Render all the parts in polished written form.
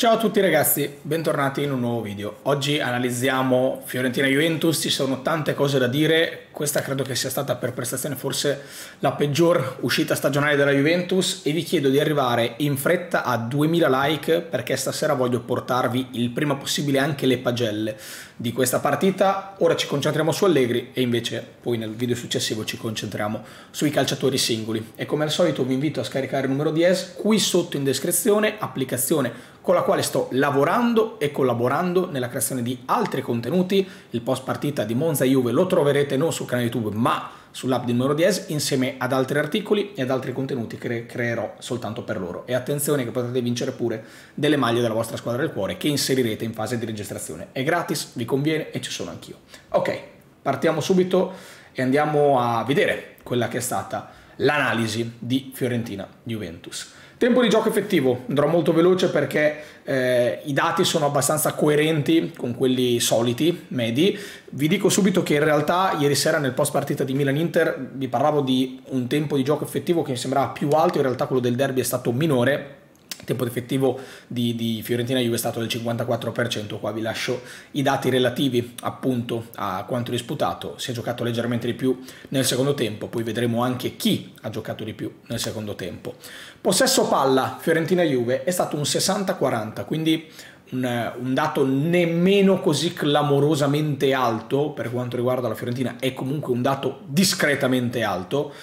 Ciao a tutti ragazzi, bentornati in un nuovo video. Oggi analizziamo Fiorentina-Juventus, ci sono tante cose da dire. Questa credo che sia stata per prestazione forse la peggior uscita stagionale della Juventus e vi chiedo di arrivare in fretta a 2000 like perché stasera voglio portarvi il prima possibile anche le pagelle di questa partita. Ora ci concentriamo su Allegri e invece poi nel video successivo ci concentriamo sui calciatori singoli. E come al solito vi invito a scaricare il numero 10 qui sotto in descrizione, applicazione con la quale sto lavorando e collaborando nella creazione di altri contenuti. Il post partita di Monza e Juve lo troverete non sul canale YouTube ma sull'app di Numero Diez insieme ad altri articoli e ad altri contenuti che creerò soltanto per loro. E attenzione che potete vincere pure delle maglie della vostra squadra del cuore che inserirete in fase di registrazione. È gratis, vi conviene e ci sono anch'io. Ok, partiamo subito e andiamo a vedere quella che è stata l'analisi di Fiorentina-Juventus. Tempo di gioco effettivo, andrò molto veloce perché i dati sono abbastanza coerenti con quelli soliti, medi. Vi dico subito che in realtà ieri sera nel post partita di Milan-Inter vi parlavo di un tempo di gioco effettivo che mi sembrava più alto, in realtà quello del derby è stato minore. Il tempo effettivo di Fiorentina-Juve è stato del 54%, qua vi lascio i dati relativi appunto a quanto disputato. Si è giocato leggermente di più nel secondo tempo, poi vedremo anche chi ha giocato di più nel secondo tempo. Possesso palla Fiorentina-Juve è stato un 60-40, quindi un dato nemmeno così clamorosamente alto per quanto riguarda la Fiorentina, è comunque un dato discretamente alto.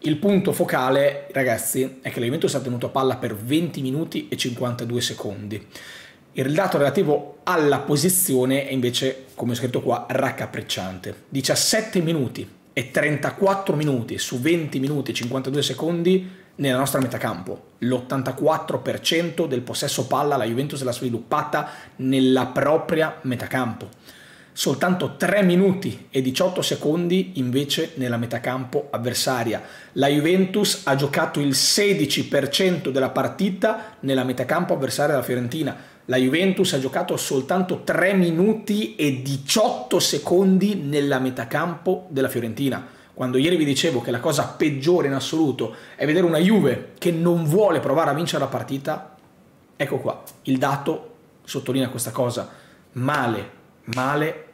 Il punto focale, ragazzi, è che la Juventus ha tenuto a palla per 20 minuti e 52 secondi. Il dato relativo alla posizione è invece, come ho scritto qua, raccapricciante. 17 minuti e 34 minuti su 20 minuti e 52 secondi nella nostra metà campo. L'84% del possesso palla la Juventus l'ha sviluppata nella propria metà campo. Soltanto 3 minuti e 18 secondi invece nella metacampo avversaria. La Juventus ha giocato il 16% della partita nella metacampo avversaria della Fiorentina. La Juventus ha giocato soltanto 3 minuti e 18 secondi nella metacampo della Fiorentina. Quando ieri vi dicevo che la cosa peggiore in assoluto è vedere una Juve che non vuole provare a vincere la partita, ecco qua, il dato sottolinea questa cosa. Male,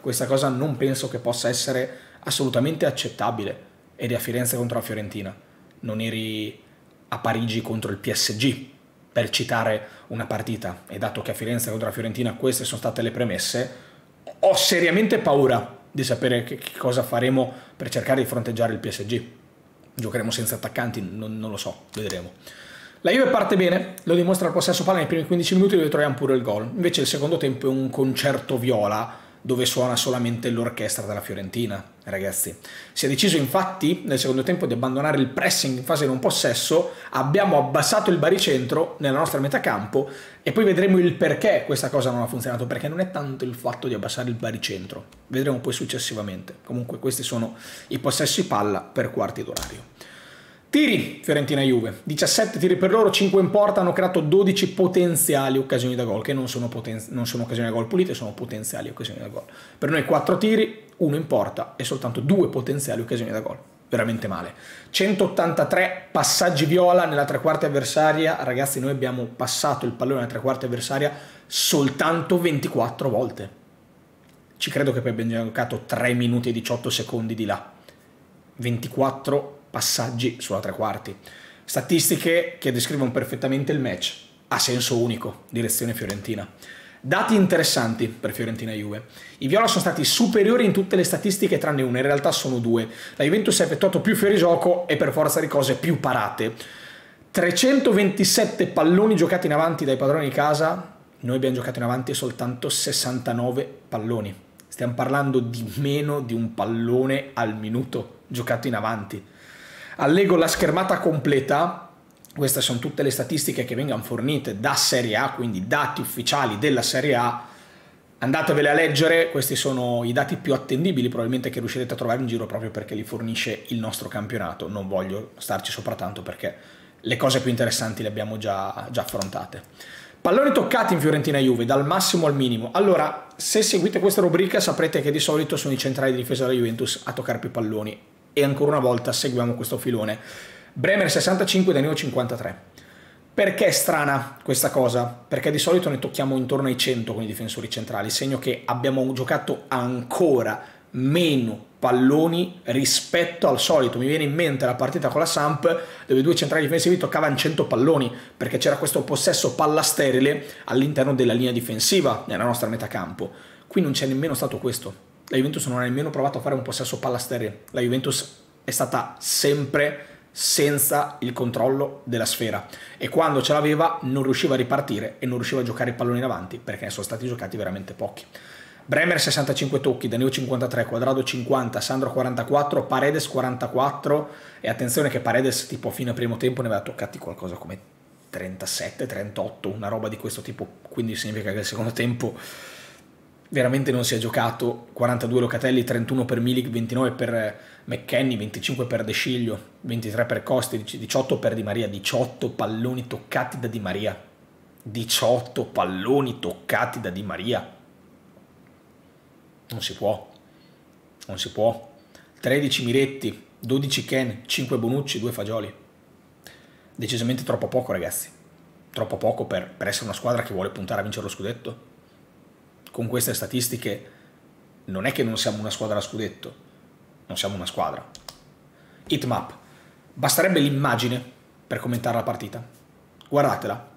questa cosa non penso che possa essere assolutamente accettabile. Eri a Firenze contro la Fiorentina, non eri a Parigi contro il PSG, per citare una partita, e dato che a Firenze contro la Fiorentina queste sono state le premesse, ho seriamente paura di sapere che cosa faremo per cercare di fronteggiare il PSG. Giocheremo senza attaccanti? Non lo so, vedremo. La Juve parte bene, lo dimostra il possesso palla nei primi 15 minuti dove troviamo pure il gol. Invece il secondo tempo è un concerto viola dove suona solamente l'orchestra della Fiorentina, ragazzi. Si è deciso infatti nel secondo tempo di abbandonare il pressing in fase non possesso, abbiamo abbassato il baricentro nella nostra metacampo e poi vedremo il perché questa cosa non ha funzionato, perché non è tanto il fatto di abbassare il baricentro, vedremo poi successivamente. Comunque questi sono i possessi palla per quarti d'orario. Tiri Fiorentina-Juve, 17 tiri per loro, 5 in porta, hanno creato 12 potenziali occasioni da gol, che non sono occasioni da gol pulite, sono potenziali occasioni da gol. Per noi 4 tiri, 1 in porta e soltanto 2 potenziali occasioni da gol, veramente male. 183 passaggi viola nella tre quarti avversaria, ragazzi noi abbiamo passato il pallone nella tre quarti avversaria soltanto 24 volte. Ci credo che poi abbiamo giocato 3 minuti e 18 secondi di là, 24 passaggi sulla tre quarti. Statistiche che descrivono perfettamente il match, a senso unico, direzione Fiorentina. Dati interessanti per Fiorentina-Juve. I viola sono stati superiori in tutte le statistiche tranne una, in realtà sono due. La Juventus ha effettuato più fuorigioco e per forza di cose più parate. 327 palloni giocati in avanti dai padroni di casa, noi abbiamo giocato in avanti soltanto 69 palloni. Stiamo parlando di meno di un pallone al minuto giocato in avanti. Allego la schermata completa, queste sono tutte le statistiche che vengono fornite da Serie A, quindi dati ufficiali della Serie A, andatevele a leggere, questi sono i dati più attendibili probabilmente che riuscirete a trovare in giro proprio perché li fornisce il nostro campionato, non voglio starci sopra tanto perché le cose più interessanti le abbiamo già affrontate. Palloni toccati in Fiorentina-Juve, dal massimo al minimo. Allora, se seguite questa rubrica saprete che di solito sono i centrali di difesa della Juventus a toccare più palloni. E ancora una volta seguiamo questo filone. Bremer 65, Danilo 53. Perché è strana questa cosa? Perché di solito ne tocchiamo intorno ai 100 con i difensori centrali, segno che abbiamo giocato ancora meno palloni rispetto al solito. Mi viene in mente la partita con la Samp dove i due centrali difensivi toccavano 100 palloni perché c'era questo possesso palla sterile all'interno della linea difensiva nella nostra metacampo. Qui non c'è nemmeno stato questo. La Juventus non ha nemmeno provato a fare un possesso palla sterile. La Juventus è stata sempre senza il controllo della sfera e quando ce l'aveva non riusciva a ripartire e non riusciva a giocare il pallone in avanti perché ne sono stati giocati veramente pochi. Bremer 65 tocchi, Danilo 53, Cuadrado 50, Sandro 44, Paredes 44 e attenzione che Paredes tipo fino al primo tempo ne aveva toccati qualcosa come 37, 38, una roba di questo tipo, quindi significa che al secondo tempo veramente non si è giocato. 42 Locatelli, 31 per Milik, 29 per McKennie, 25 per De Sciglio, 23 per Costi, 18 per Di Maria, 18 palloni toccati da Di Maria, 18 palloni toccati da Di Maria. Non si può, non si può. 13 Miretti, 12 Ken, 5 Bonucci, 2 Fagioli. Decisamente troppo poco, ragazzi. Troppo poco per essere una squadra che vuole puntare a vincere lo scudetto. Con queste statistiche non è che non siamo una squadra a scudetto, non siamo una squadra. Heatmap. Basterebbe l'immagine per commentare la partita. Guardatela.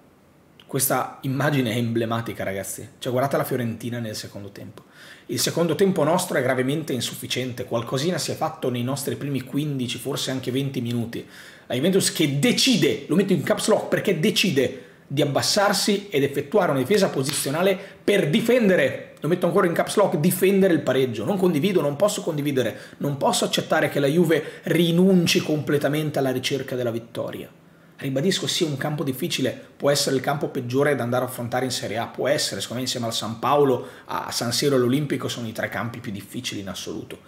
Questa immagine è emblematica, ragazzi. Cioè, guardate la Fiorentina nel secondo tempo. Il secondo tempo nostro è gravemente insufficiente. Qualcosina si è fatto nei nostri primi 15, forse anche 20 minuti. La Juventus che decide, lo metto in caps lock perché decide di abbassarsi ed effettuare una difesa posizionale per difendere, lo metto ancora in caps lock, difendere il pareggio. Non condivido, non posso condividere, non posso accettare che la Juve rinunci completamente alla ricerca della vittoria. Ribadisco, sia un campo difficile, può essere il campo peggiore da andare a affrontare in Serie A, può essere, secondo me insieme al San Paolo, a San Siro e all'Olimpico sono i tre campi più difficili in assoluto.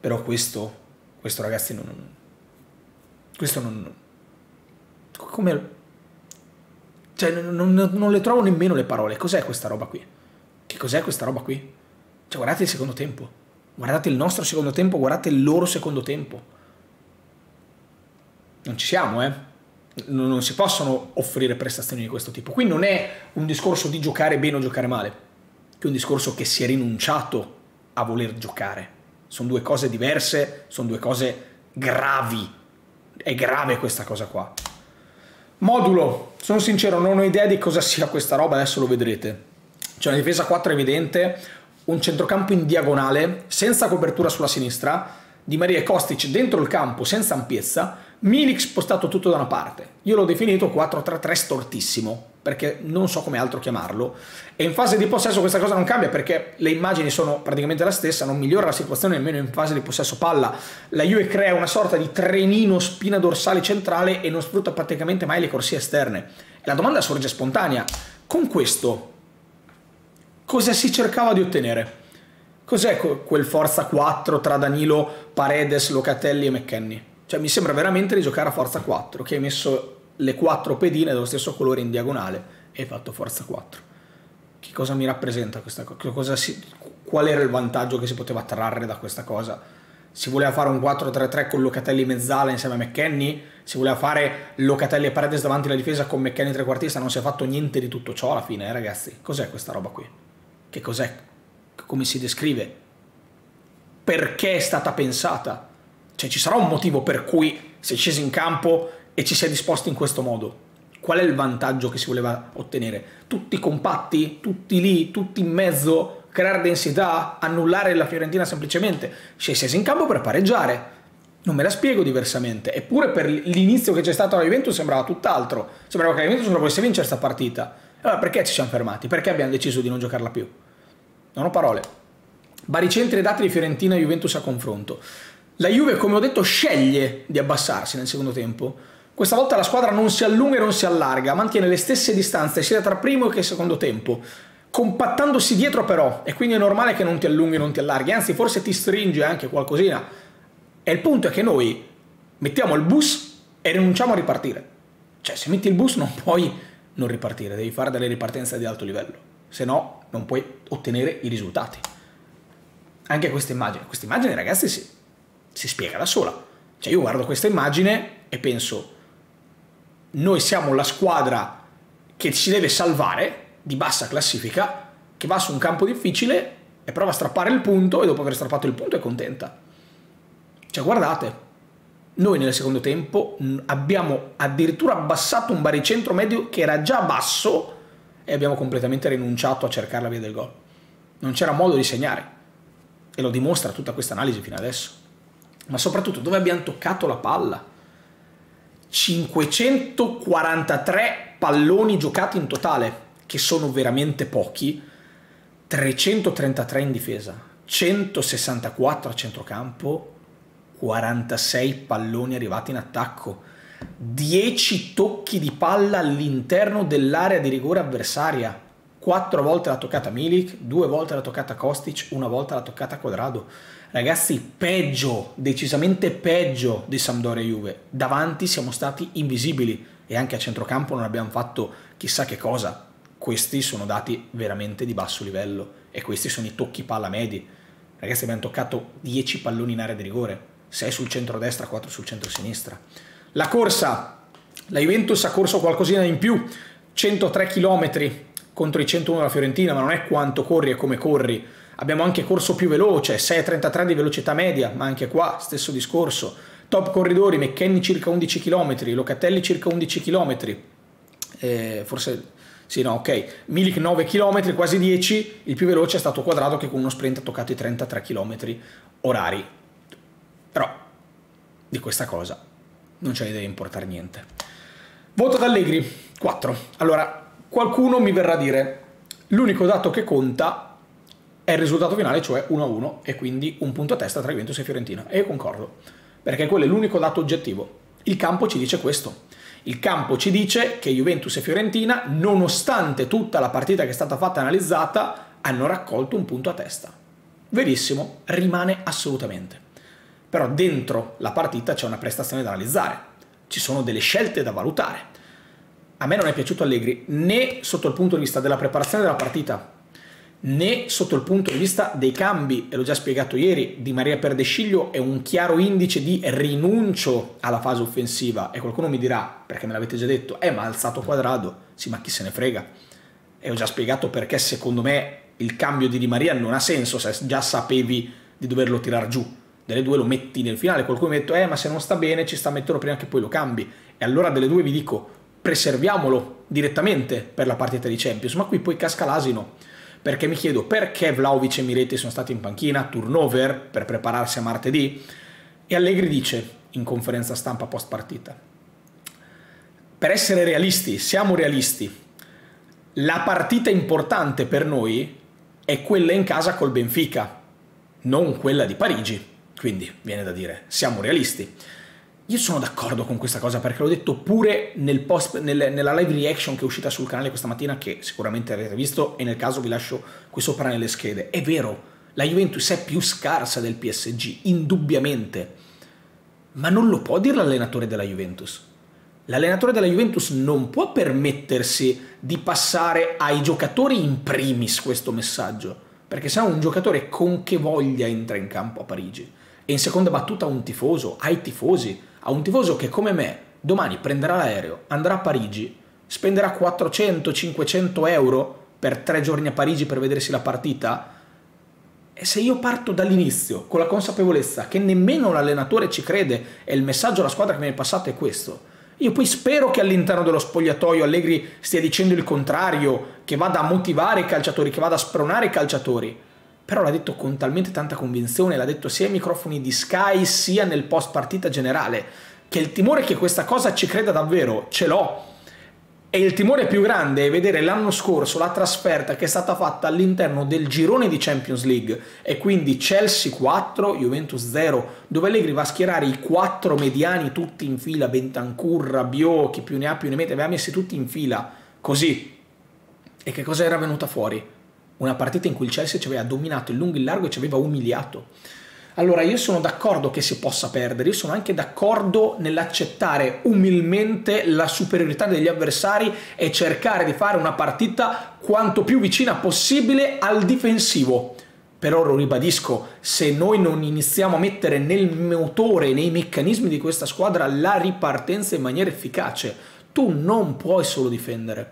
Però questo ragazzi non... questo non... come... cioè non le trovo nemmeno le parole. Cos'è questa roba qui? Che cos'è questa roba qui? Cioè guardate il secondo tempo, guardate il nostro secondo tempo, guardate il loro secondo tempo. Non ci siamo, eh? Non si possono offrire prestazioni di questo tipo. Qui non è un discorso di giocare bene o giocare male, è un discorso che si è rinunciato a voler giocare. Sono due cose diverse, sono due cose gravi. È grave questa cosa qua. Modulo, sono sincero, non ho idea di cosa sia questa roba, adesso lo vedrete. C'è una difesa 4 evidente, un centrocampo in diagonale, senza copertura sulla sinistra, Di Maria e Kostic dentro il campo, senza ampiezza, Milik spostato tutto da una parte. Io l'ho definito 4-3-3 stortissimo, perché non so come altro chiamarlo. E in fase di possesso questa cosa non cambia, perché le immagini sono praticamente la stessa, non migliora la situazione nemmeno in fase di possesso palla. La Juve crea una sorta di trenino spina dorsale centrale e non sfrutta praticamente mai le corsie esterne. E la domanda sorge spontanea. Con questo, cosa si cercava di ottenere? Cos'è quel forza 4 tra Danilo, Paredes, Locatelli e McKennie? Cioè mi sembra veramente di giocare a forza 4, che hai messo le 4 pedine dello stesso colore in diagonale e hai fatto forza 4. Che cosa mi rappresenta questa cosa? Qual era il vantaggio che si poteva trarre da questa cosa? Si voleva fare un 4-3-3 con Locatelli mezzala insieme a McKennie? Si voleva fare Locatelli e Paredes davanti alla difesa con McKennie trequartista? Non si è fatto niente di tutto ciò alla fine, ragazzi? Cos'è questa roba qui? Che cos'è? Come si descrive? Perché è stata pensata? Cioè ci sarà un motivo per cui si è scesi in campo e ci si è disposti in questo modo. Qual è il vantaggio che si voleva ottenere? Tutti compatti, tutti lì, tutti in mezzo, creare densità, annullare la Fiorentina semplicemente. Si è scesi in campo per pareggiare. Non me la spiego diversamente. Eppure per l'inizio che c'è stato alla Juventus sembrava tutt'altro. Sembrava che la Juventus non volesse vincere questa partita. Allora perché ci siamo fermati? Perché abbiamo deciso di non giocarla più? Non ho parole. Baricentri e dati di Fiorentina e Juventus a confronto. La Juve, come ho detto, sceglie di abbassarsi nel secondo tempo. Questa volta la squadra non si allunga e non si allarga, mantiene le stesse distanze sia tra primo che secondo tempo, compattandosi dietro però, e quindi è normale che non ti allunghi e non ti allarghi, anzi forse ti stringe anche qualcosina. E il punto è che noi mettiamo il bus e rinunciamo a ripartire. Cioè se metti il bus non puoi non ripartire, devi fare delle ripartenze di alto livello, se no non puoi ottenere i risultati. Anche questa immagine ragazzi si spiega da sola. Cioè io guardo questa immagine e penso noi siamo la squadra che si deve salvare di bassa classifica, che va su un campo difficile e prova a strappare il punto, e dopo aver strappato il punto è contenta. Cioè, guardate, noi nel secondo tempo abbiamo addirittura abbassato un baricentro medio che era già basso e abbiamo completamente rinunciato a cercare la via del gol. Non c'era modo di segnare, e lo dimostra tutta questa analisi fino adesso. Ma soprattutto, dove abbiamo toccato la palla? 543 palloni giocati in totale, che sono veramente pochi, 333 in difesa, 164 a centrocampo, 46 palloni arrivati in attacco, 10 tocchi di palla all'interno dell'area di rigore avversaria, 4 volte l'ha toccata Milik, 2 volte l'ha toccata Kostic, 1 volta l'ha toccata Cuadrado. Ragazzi, peggio, decisamente peggio di Sampdoria e Juve. Davanti siamo stati invisibili, e anche a centrocampo non abbiamo fatto chissà che cosa. Questi sono dati veramente di basso livello, e questi sono i tocchi palla medi. Ragazzi, abbiamo toccato 10 palloni in area di rigore, 6 sul centro-destra, 4 sul centro-sinistra. La corsa, la Juventus ha corso qualcosina in più, 103 km contro i 101 della Fiorentina, ma non è quanto corri, è come corri. Abbiamo anche corso più veloce, 6,33 di velocità media, ma anche qua stesso discorso. Top corridori, McKennie circa 11 km, Locatelli circa 11 km, forse... Sì, no, ok. Milik 9 km, quasi 10. Il più veloce è stato Cuadrado, che con uno sprint ha toccato i 33 km orari. Però di questa cosa non ce ne deve importare niente. Voto ad Allegri, 4. Allora, qualcuno mi verrà a dire: l'unico dato che conta è il risultato finale, cioè 1-1, e quindi un punto a testa tra Juventus e Fiorentina. E io concordo, perché quello è l'unico dato oggettivo. Il campo ci dice questo. Il campo ci dice che Juventus e Fiorentina, nonostante tutta la partita che è stata fatta e analizzata, hanno raccolto un punto a testa. Verissimo, rimane assolutamente. Però dentro la partita c'è una prestazione da analizzare, ci sono delle scelte da valutare. A me non è piaciuto Allegri né sotto il punto di vista della preparazione della partita, né sotto il punto di vista dei cambi, e l'ho già spiegato ieri. Di Maria per De Sciglio è un chiaro indice di rinuncio alla fase offensiva, e qualcuno mi dirà, perché me l'avete già detto, ma ha alzato Cuadrado. Sì, ma chi se ne frega, e ho già spiegato perché secondo me il cambio di Di Maria non ha senso se già sapevi di doverlo tirar giù. Delle due lo metti nel finale. Qualcuno mi ha detto, ma se non sta bene ci sta a metterlo prima che poi lo cambi, e allora delle due vi dico, preserviamolo direttamente per la partita di Champions. Ma qui poi casca l'asino, perché mi chiedo perché Vlahovic e Miretti sono stati in panchina, turnover per prepararsi a martedì, e Allegri dice in conferenza stampa post partita: per essere realisti, siamo realisti, la partita importante per noi è quella in casa col Benfica, non quella di Parigi, quindi viene da dire siamo realisti. Io sono d'accordo con questa cosa, perché l'ho detto pure nella live reaction che è uscita sul canale questa mattina, che sicuramente avete visto, e nel caso vi lascio qui sopra nelle schede. È vero, la Juventus è più scarsa del PSG, indubbiamente, ma non lo può dire l'allenatore della Juventus. L'allenatore della Juventus non può permettersi di passare ai giocatori in primis questo messaggio, perché se no un giocatore con che voglia entra in campo a Parigi? E in seconda battuta un tifoso, ai tifosi, a un tifoso che come me domani prenderà l'aereo, andrà a Parigi, spenderà 400-500 euro per 3 giorni a Parigi per vedersi la partita. E se io parto dall'inizio con la consapevolezza che nemmeno l'allenatore ci crede e il messaggio alla squadra che mi viene passato è questo, io poi spero che all'interno dello spogliatoio Allegri stia dicendo il contrario, che vada a motivare i calciatori, che vada a spronare i calciatori. Però l'ha detto con talmente tanta convinzione, l'ha detto sia ai microfoni di Sky sia nel post partita generale, che il timore che questa cosa ci creda davvero ce l'ho. E il timore più grande è vedere l'anno scorso la trasferta che è stata fatta all'interno del girone di Champions League, e quindi Chelsea 4, Juventus 0, dove Allegri va a schierare i 4 mediani tutti in fila, Bentancur, Rabiot, chi più ne ha più ne mette, aveva messi tutti in fila così. E che cosa era venuta fuori? Una partita in cui il Chelsea ci aveva dominato il lungo e il largo e ci aveva umiliato. Allora, io sono d'accordo che si possa perdere, io sono anche d'accordo nell'accettare umilmente la superiorità degli avversari e cercare di fare una partita quanto più vicina possibile al difensivo. Però lo ribadisco, se noi non iniziamo a mettere nel motore, nei meccanismi di questa squadra, la ripartenza in maniera efficace, tu non puoi solo difendere,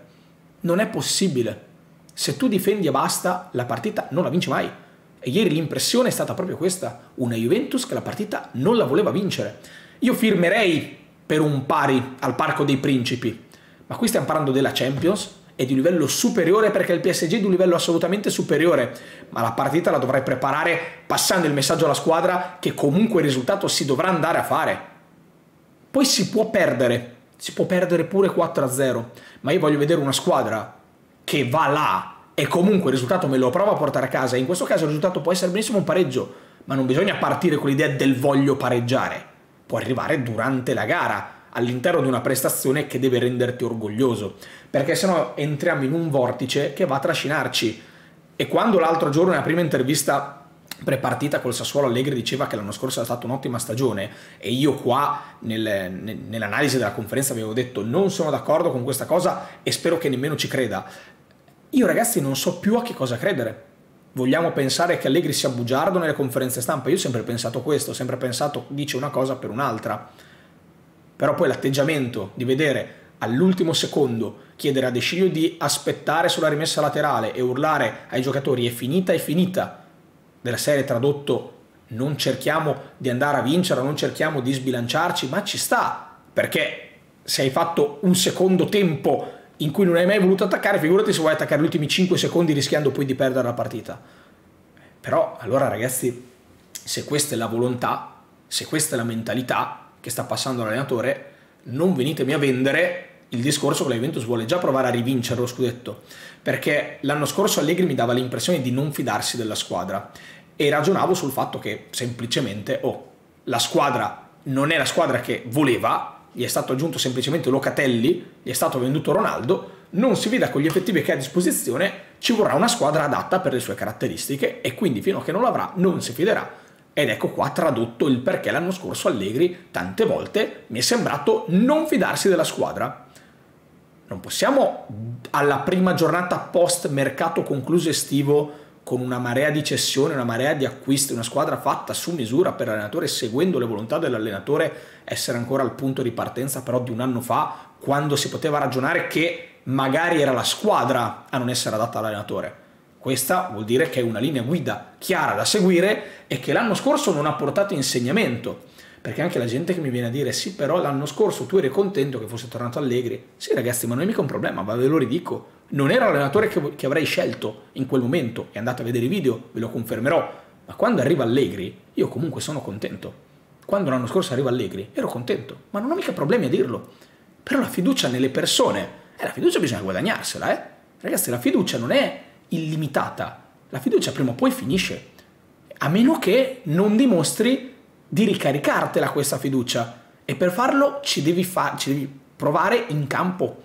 non è possibile. Se tu difendi e basta, la partita non la vinci mai. E ieri l'impressione è stata proprio questa, una Juventus che la partita non la voleva vincere. Io firmerei per un pari al Parco dei Principi, ma qui stiamo parlando della Champions, è di un livello superiore, perché il PSG è di un livello assolutamente superiore, ma la partita la dovrai preparare passando il messaggio alla squadra che comunque il risultato si dovrà andare a fare. Poi si può perdere pure 4-0, ma io voglio vedere una squadra che va là e comunque il risultato me lo prova a portare a casa. In questo caso il risultato può essere benissimo un pareggio, ma non bisogna partire con l'idea del voglio pareggiare, può arrivare durante la gara, all'interno di una prestazione che deve renderti orgoglioso, perché sennò entriamo in un vortice che va a trascinarci. E quando l'altro giorno nella prima intervista prepartita col Sassuolo Allegri diceva che l'anno scorso è stata un'ottima stagione, e io qua nell'analisi della conferenza avevo detto non sono d'accordo con questa cosa e spero che nemmeno ci creda, io ragazzi non so più a che cosa credere. Vogliamo pensare che Allegri sia bugiardo nelle conferenze stampa? Io ho sempre pensato questo, ho sempre pensato dice una cosa per un'altra. Però poi l'atteggiamento di vedere all'ultimo secondo chiedere a De Sciglio di aspettare sulla rimessa laterale e urlare ai giocatori è finita, della serie tradotto non cerchiamo di andare a vincere, non cerchiamo di sbilanciarci, ma ci sta, perché se hai fatto un secondo tempo in cui non hai mai voluto attaccare, figurati se vuoi attaccare gli ultimi 5 secondi rischiando poi di perdere la partita. Però allora ragazzi, se questa è la volontà, se questa è la mentalità che sta passando l'allenatore, non venitemi a vendere il discorso che la Juventus vuole già provare a rivincere lo scudetto, perché l'anno scorso Allegri mi dava l'impressione di non fidarsi della squadra e ragionavo sul fatto che semplicemente la squadra non è la squadra che voleva, gli è stato aggiunto semplicemente Locatelli, gli è stato venduto Ronaldo, non si veda con gli effettivi che ha a disposizione, ci vorrà una squadra adatta per le sue caratteristiche e quindi fino a che non l'avrà non si fiderà. Ed ecco qua tradotto il perché l'anno scorso Allegri tante volte mi è sembrato non fidarsi della squadra. Non possiamo alla prima giornata post mercato concluso estivo, con una marea di cessioni, una marea di acquisti, una squadra fatta su misura per l'allenatore, seguendo le volontà dell'allenatore, essere ancora al punto di partenza però di un anno fa, quando si poteva ragionare che magari era la squadra a non essere adatta all'allenatore. Questa vuol dire che è una linea guida chiara da seguire e che l'anno scorso non ha portato insegnamento, perché anche la gente che mi viene a dire sì però l'anno scorso tu eri contento che fosse tornato Allegri, sì ragazzi ma non è mica un problema, ma ve lo ridico, non era l'allenatore che avrei scelto in quel momento, e andate a vedere i video, ve lo confermerò, ma quando arriva Allegri io comunque sono contento, quando l'anno scorso arriva Allegri ero contento, ma non ho mica problemi a dirlo, però la fiducia nelle persone, la fiducia bisogna guadagnarsela, ragazzi la fiducia non è illimitata, la fiducia prima o poi finisce, a meno che non dimostri di ricaricartela questa fiducia, e per farlo ci devi provare in campo.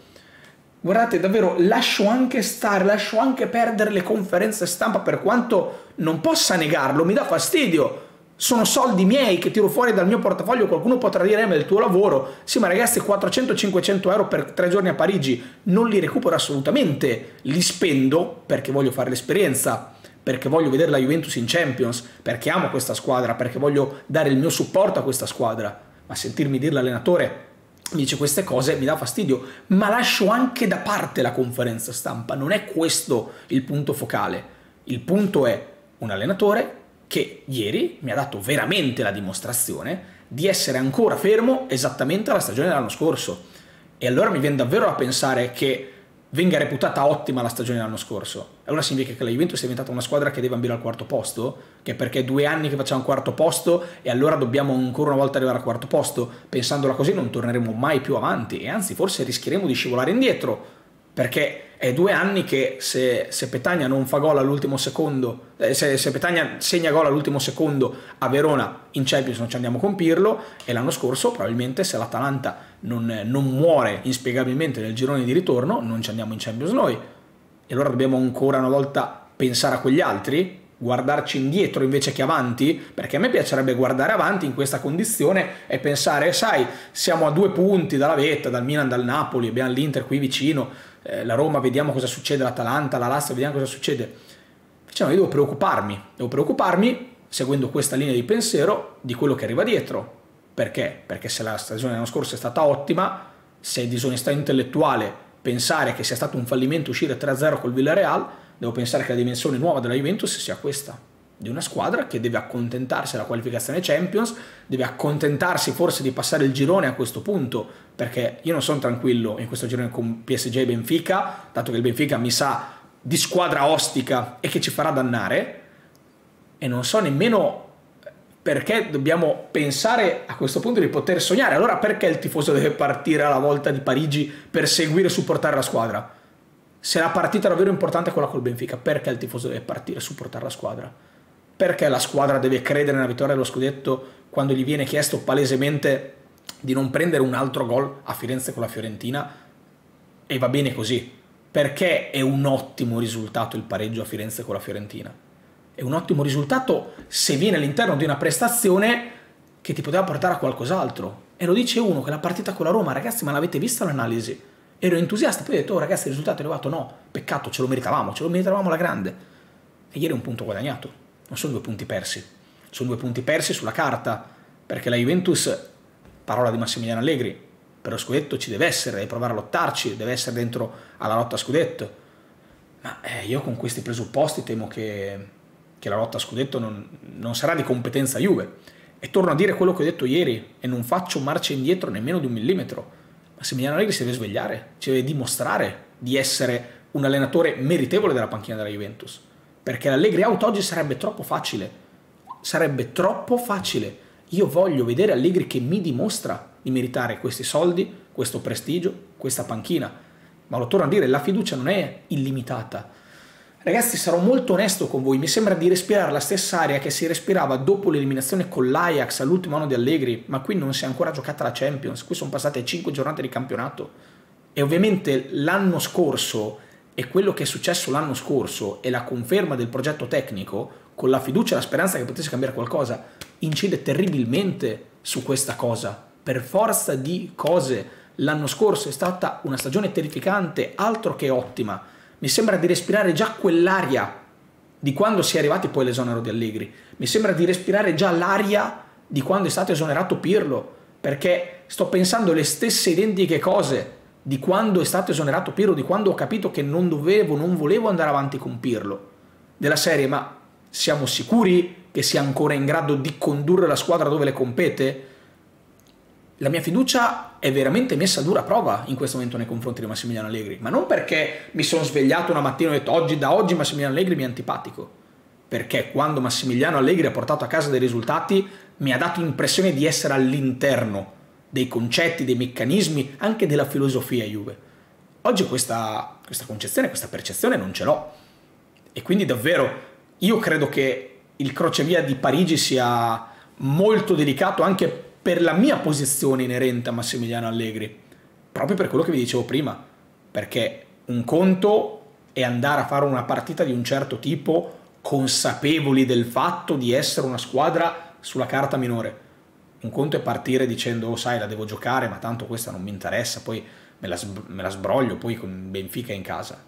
Guardate davvero, lascio anche stare, lascio anche perdere le conferenze stampa, per quanto non possa negarlo, mi dà fastidio, sono soldi miei che tiro fuori dal mio portafoglio. Qualcuno potrà dire ma è il tuo lavoro, sì ma ragazzi 400-500 euro per 3 giorni a Parigi non li recupero assolutamente, li spendo perché voglio fare l'esperienza, perché voglio vedere la Juventus in Champions, perché amo questa squadra, perché voglio dare il mio supporto a questa squadra, ma sentirmi dire l'allenatore mi dice queste cose mi dà fastidio. Ma lascio anche da parte la conferenza stampa, non è questo il punto focale, il punto è un allenatore che ieri mi ha dato veramente la dimostrazione di essere ancora fermo esattamente alla stagione dell'anno scorso. E allora mi viene davvero a pensare che venga reputata ottima la stagione dell'anno scorso. Allora significa che la Juventus è diventata una squadra che deve ambire al quarto posto? Che perché è 2 anni che facciamo quarto posto e allora dobbiamo ancora una volta arrivare al quarto posto? Pensandola così non torneremo mai più avanti e anzi forse rischieremo di scivolare indietro. Perché è 2 anni che se Petagna non fa gol all'ultimo secondo, se Petagna segna gol all'ultimo secondo a Verona in Champions non ci andiamo con Pirlo, e l'anno scorso probabilmente se l'Atalanta non muore inspiegabilmente nel girone di ritorno non ci andiamo in Champions noi. E allora dobbiamo ancora una volta pensare a quegli altri, guardarci indietro invece che avanti, perché a me piacerebbe guardare avanti in questa condizione e pensare sai siamo a 2 punti dalla vetta, dal Milan, dal Napoli, abbiamo l'Inter qui vicino, la Roma vediamo cosa succede, l'Atalanta, la Lazio vediamo cosa succede. Cioè, no, io devo preoccuparmi seguendo questa linea di pensiero di quello che arriva dietro. Perché? Perché se la stagione dell'anno scorso è stata ottima, se è disonestà intellettuale pensare che sia stato un fallimento uscire 3-0 col Villarreal, devo pensare che la dimensione nuova della Juventus sia questa, di una squadra che deve accontentarsi della qualificazione Champions, deve accontentarsi forse di passare il girone a questo punto, perché io non sono tranquillo in questo girone con PSG e Benfica, dato che il Benfica mi sa di squadra ostica e che ci farà dannare, e non so nemmeno perché dobbiamo pensare a questo punto di poter sognare. Allora perché il tifoso deve partire alla volta di Parigi per seguire e supportare la squadra? Se la partita davvero importante è quella col Benfica, perché il tifoso deve partire e supportare la squadra? Perché la squadra deve credere nella vittoria dello scudetto quando gli viene chiesto palesemente di non prendere un altro gol a Firenze con la Fiorentina e va bene così? Perché è un ottimo risultato il pareggio a Firenze con la Fiorentina? È un ottimo risultato se viene all'interno di una prestazione che ti poteva portare a qualcos'altro. E lo dice uno che la partita con la Roma, ragazzi, ma l'avete vista l'analisi? Ero entusiasta, poi ho detto, oh ragazzi, il risultato è arrivato, no, peccato, ce lo meritavamo alla grande. E ieri è un punto guadagnato, non sono 2 punti persi. Sono 2 punti persi sulla carta, perché la Juventus, parola di Massimiliano Allegri, per lo scudetto ci deve essere, deve provare a lottarci, deve essere dentro alla lotta a scudetto. Ma io con questi presupposti temo che la lotta a scudetto non sarà di competenza Juve. E torno a dire quello che ho detto ieri, e non faccio marcia indietro nemmeno di 1 millimetro. Massimiliano Allegri si deve svegliare, ci deve dimostrare di essere un allenatore meritevole della panchina della Juventus. Perché l'Allegri out oggi sarebbe troppo facile. Sarebbe troppo facile. Io voglio vedere Allegri che mi dimostra di meritare questi soldi, questo prestigio, questa panchina. Ma lo torno a dire, la fiducia non è illimitata. Ragazzi, sarò molto onesto con voi, mi sembra di respirare la stessa aria che si respirava dopo l'eliminazione con l'Ajax all'ultimo anno di Allegri, ma qui non si è ancora giocata la Champions, qui sono passate 5 giornate di campionato. E ovviamente l'anno scorso, e quello che è successo l'anno scorso, e la conferma del progetto tecnico, con la fiducia e la speranza che potesse cambiare qualcosa, incide terribilmente su questa cosa. Per forza di cose, l'anno scorso è stata una stagione terrificante, altro che ottima. Mi sembra di respirare già quell'aria di quando si è arrivati poi all'esonero di Allegri. Mi sembra di respirare già l'aria di quando è stato esonerato Pirlo, perché sto pensando le stesse identiche cose di quando è stato esonerato Pirlo, di quando ho capito che non volevo andare avanti con Pirlo. Della serie, ma siamo sicuri che sia ancora in grado di condurre la squadra dove le compete? La mia fiducia è veramente messa a dura prova in questo momento nei confronti di Massimiliano Allegri, ma non perché mi sono svegliato una mattina e ho detto da oggi Massimiliano Allegri mi è antipatico, perché quando Massimiliano Allegri ha portato a casa dei risultati mi ha dato l'impressione di essere all'interno dei concetti, dei meccanismi, anche della filosofia Juve. Oggi questa concezione, questa percezione non ce l'ho, e quindi davvero io credo che il crocevia di Parigi sia molto delicato anche per la mia posizione inerente a Massimiliano Allegri, proprio per quello che vi dicevo prima, perché un conto è andare a fare una partita di un certo tipo consapevoli del fatto di essere una squadra sulla carta minore, un conto è partire dicendo oh sai la devo giocare ma tanto questa non mi interessa, poi me la sbroglio poi con Benfica in casa.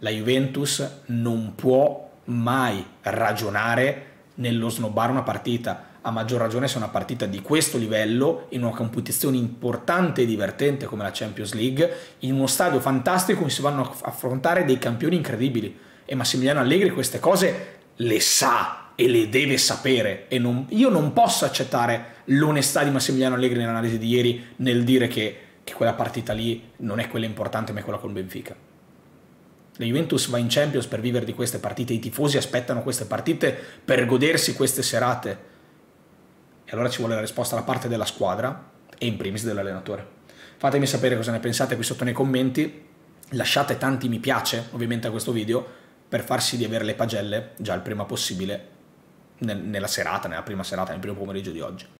La Juventus non può mai ragionare nello snobbare una partita, a maggior ragione se una partita di questo livello, in una competizione importante e divertente come la Champions League, in uno stadio fantastico in cui si vanno a affrontare dei campioni incredibili. E Massimiliano Allegri queste cose le sa e le deve sapere, e io non posso accettare l'onestà di Massimiliano Allegri nell'analisi di ieri nel dire che quella partita lì non è quella importante ma è quella con Benfica. La Juventus va in Champions per vivere di queste partite, i tifosi aspettano queste partite per godersi queste serate. E allora ci vuole la risposta da parte della squadra e in primis dell'allenatore. Fatemi sapere cosa ne pensate qui sotto nei commenti, lasciate tanti mi piace ovviamente a questo video per far sì di avere le pagelle già il prima possibile nella prima serata, nel primo pomeriggio di oggi.